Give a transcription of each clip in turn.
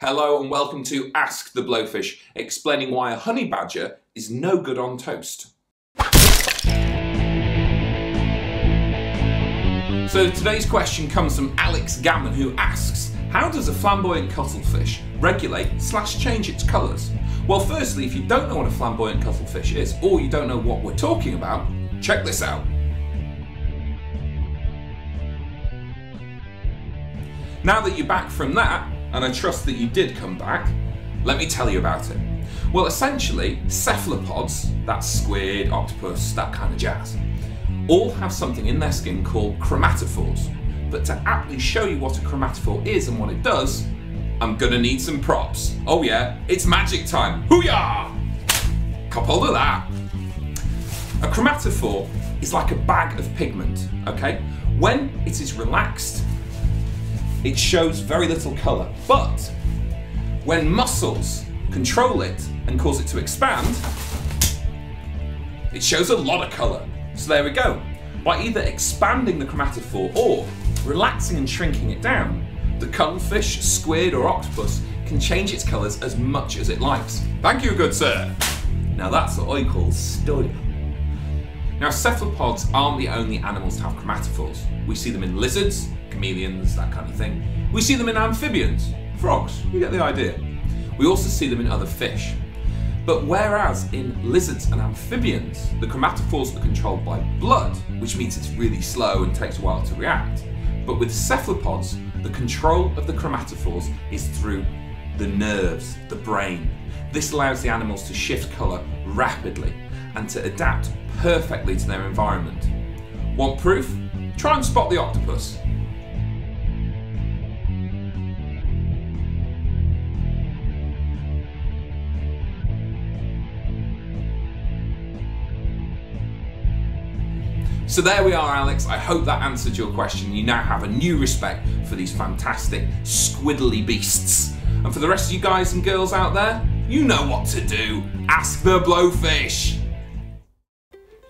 Hello and welcome to Ask the Blowfish, explaining why a honey badger is no good on toast. So today's question comes from Alex Gammon, who asks, how does a flamboyant cuttlefish regulate / change its colours? Well, firstly, if you don't know what a flamboyant cuttlefish is, or you don't know what we're talking about, check this out. Now that you're back from that, and I trust that you did come back, let me tell you about it. Well, essentially, cephalopods, that's squid, octopus, that kind of jazz, all have something in their skin called chromatophores. But to aptly show you what a chromatophore is and what it does, I'm gonna need some props. Oh yeah, it's magic time, hoo-yah! Cop hold of that. A chromatophore is like a bag of pigment, okay? When it is relaxed, it shows very little colour, but when muscles control it and cause it to expand, it shows a lot of colour. So there we go. By either expanding the chromatophore or relaxing and shrinking it down, the cuttlefish, squid or octopus can change its colours as much as it likes. Thank you, good sir. Now that's what I call study. Now, cephalopods aren't the only animals to have chromatophores. We see them in lizards, chameleons, that kind of thing. We see them in amphibians, frogs, you get the idea. We also see them in other fish. But whereas in lizards and amphibians, the chromatophores are controlled by blood, which means it's really slow and takes a while to react. But with cephalopods, the control of the chromatophores is through the nerves, the brain. This allows the animals to shift colour rapidly and to adapt perfectly to their environment. Want proof? Try and spot the octopus. So there we are, Alex. I hope that answered your question. You now have a new respect for these fantastic squiddly beasts. And for the rest of you guys and girls out there, you know what to do. Ask the Blowfish.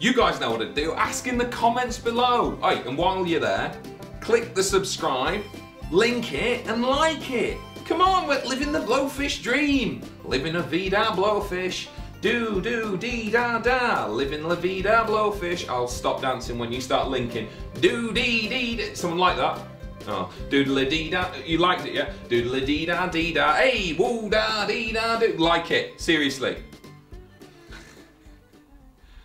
You guys know what to do. Ask in the comments below. Right, and while you're there, click the subscribe, link it, and like it. Come on, we're living the blowfish dream. Living a vida blowfish. Do, do, dee, da, da. Living la vida blowfish. I'll stop dancing when you start linking. Do, dee, dee, dee. Someone like that? Oh, doodle dee da. You liked it, yeah? Doodle dee da, dee da. Hey, woo da, dee da, do. Like it. Seriously.